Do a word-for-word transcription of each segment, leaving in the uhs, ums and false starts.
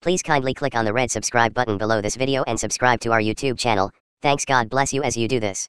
Please kindly click on the red subscribe button below this video and subscribe to our YouTube channel. Thanks, God bless you as you do this.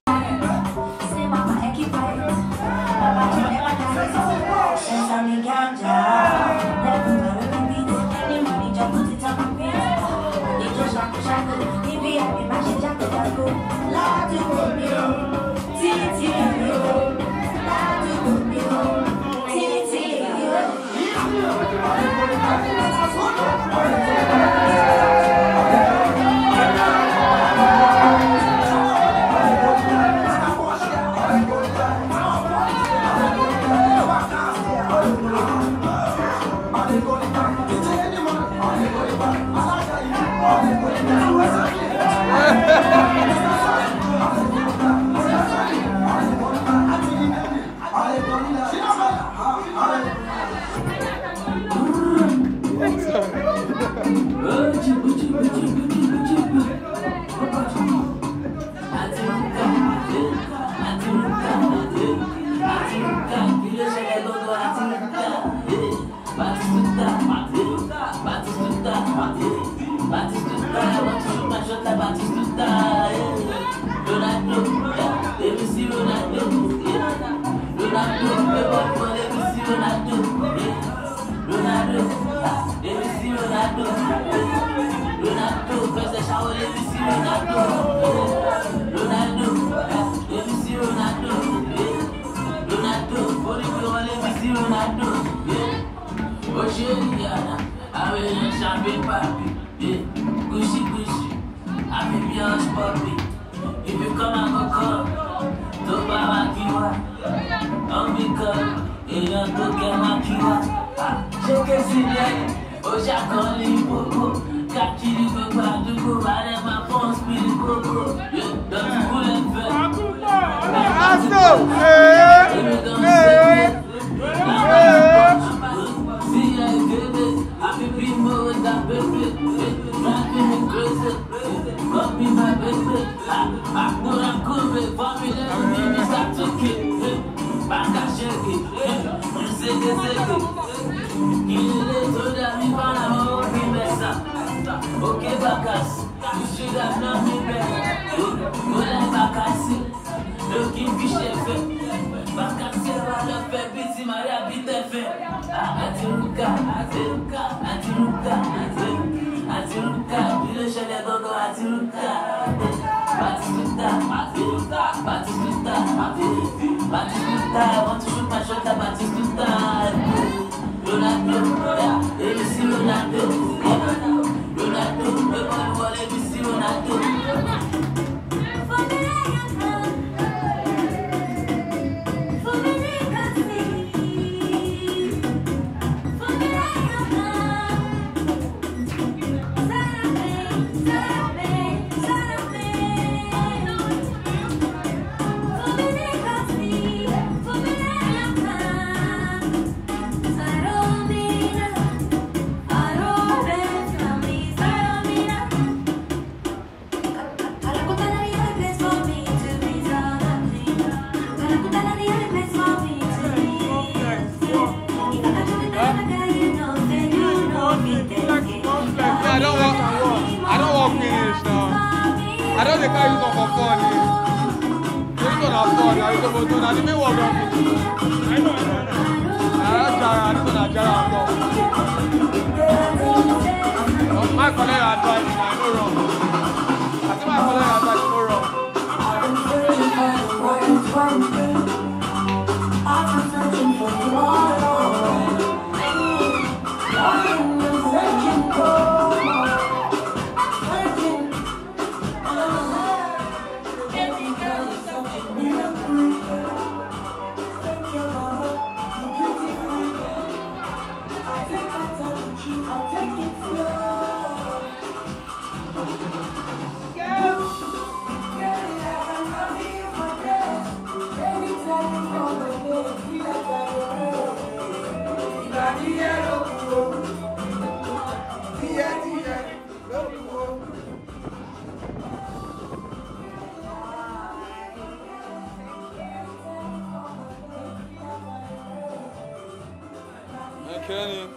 Kenny.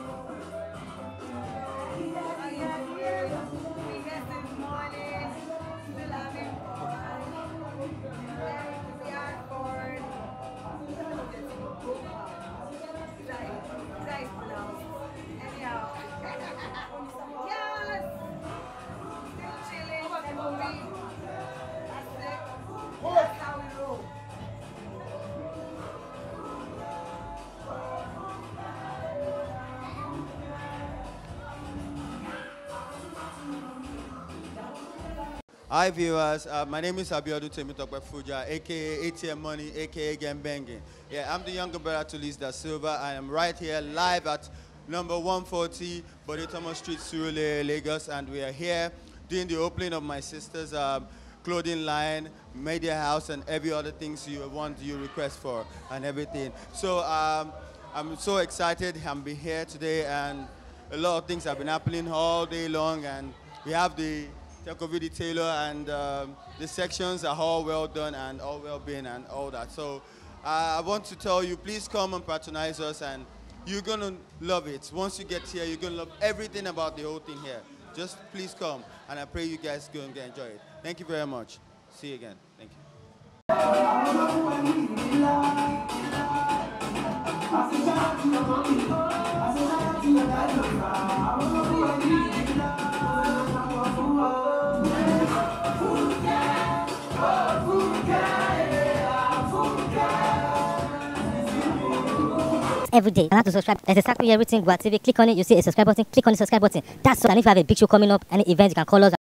Hi viewers, uh, my name is Abiodun Temitope Fuja, aka A T M Money, aka Gembenge. Yeah, I'm the younger brother to Liz Da Silva. I am right here live at number one forty Bode Thomas Street, Surulere, Lagos, and we are here doing the opening of my sister's um, clothing line, media house, and every other things you want, you request for, and everything. So um, I'm so excited. I'm be here today, and a lot of things have been happening all day long, and we have the Tekovidi Taylor, and um, the sections are all well done and all well-being and all that. So uh, I want to tell you, please come and patronize us, and you're going to love it. Once you get here, you're going to love everything about the whole thing here. Just please come, and I pray you guys go and enjoy it. Thank you very much. See you again. Thank you. Every day, and how to subscribe. There's exactly everything. Gboah T V, click on it, you see a subscribe button, click on the subscribe button. That's all. And if you have a big show coming up, any event, you can call us.